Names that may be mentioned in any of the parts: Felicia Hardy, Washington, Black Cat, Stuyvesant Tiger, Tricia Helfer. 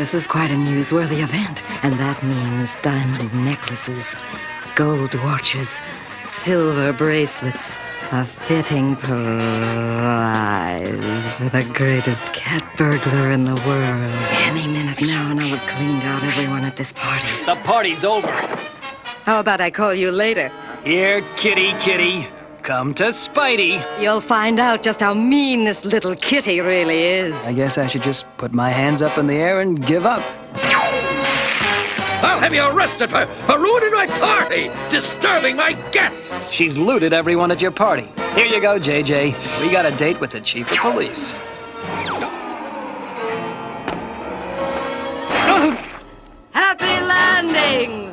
this is quite a newsworthy event, and that means diamond necklaces, gold watches, silver bracelets, a fitting prize for the greatest cat burglar in the world. Any minute now, and I'll have cleaned out everyone at this party. The party's over. How about I call you later? Here, kitty, kitty. Come to Spidey. You'll find out just how mean this little kitty really is. I guess I should just put my hands up in the air and give up. I'll have you arrested for ruining my party, disturbing my guests. She's looted everyone at your party. Here you go, JJ. We got a date with the chief of police. Happy landings!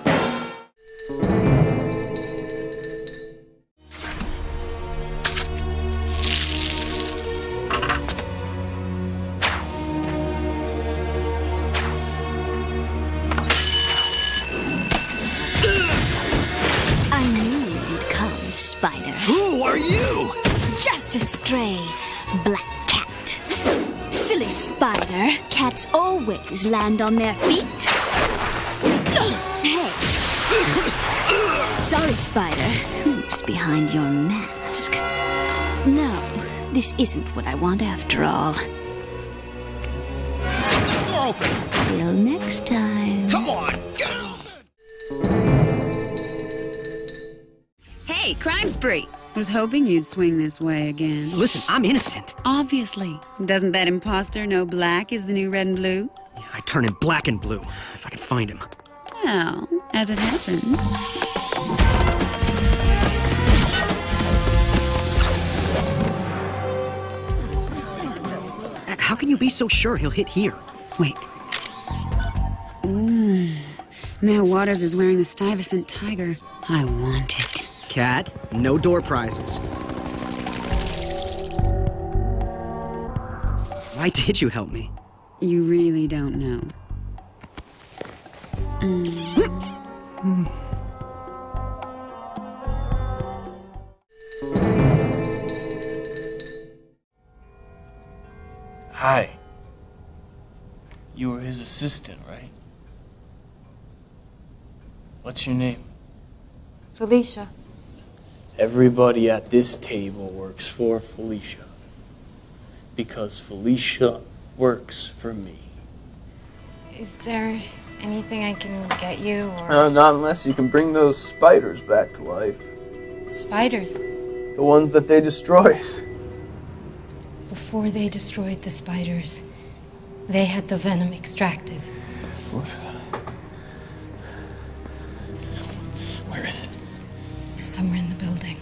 Spider. Who are you? Just a stray black cat. Silly spider. Cats always land on their feet. Hey. Sorry, spider. Who's behind your mask? No, this isn't what I want after all. Till next time. Come on, go! Hey, Crime Spree. Was hoping you'd swing this way again. Listen, I'm innocent. Obviously. Doesn't that imposter know black is the new red and blue? Yeah, I turn in black and blue, if I can find him. Well, as it happens... How can you be so sure he'll hit here? Wait. Ooh. Now Waters is wearing the Stuyvesant Tiger. I want it. Cat, no door prizes. Why did you help me? You really don't know. Hi. You were his assistant, right? What's your name? Felicia. Everybody at this table works for Felicia, because Felicia works for me. Is there anything I can get you, or...? Not unless you can bring those spiders back to life. Spiders? The ones that they destroyed. Before they destroyed the spiders, they had the venom extracted. What? Where is it? Somewhere in the building.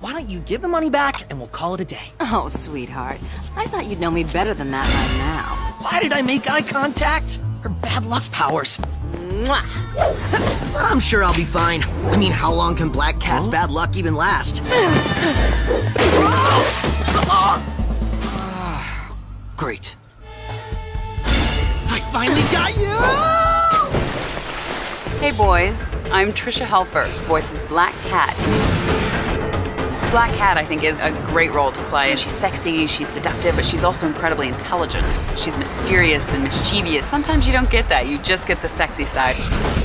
Why don't you give the money back and we'll call it a day? Oh, sweetheart. I thought you'd know me better than that by now. Why did I make eye contact? Her bad luck powers. Mwah. But I'm sure I'll be fine. I mean, how long can Black Cat's bad luck even last? Great. I finally got you! Hey boys, I'm Tricia Helfer, voice of Black Cat. Black Cat, I think, is a great role to play. She's sexy, she's seductive, but she's also incredibly intelligent. She's mysterious and mischievous. Sometimes you don't get that, you just get the sexy side.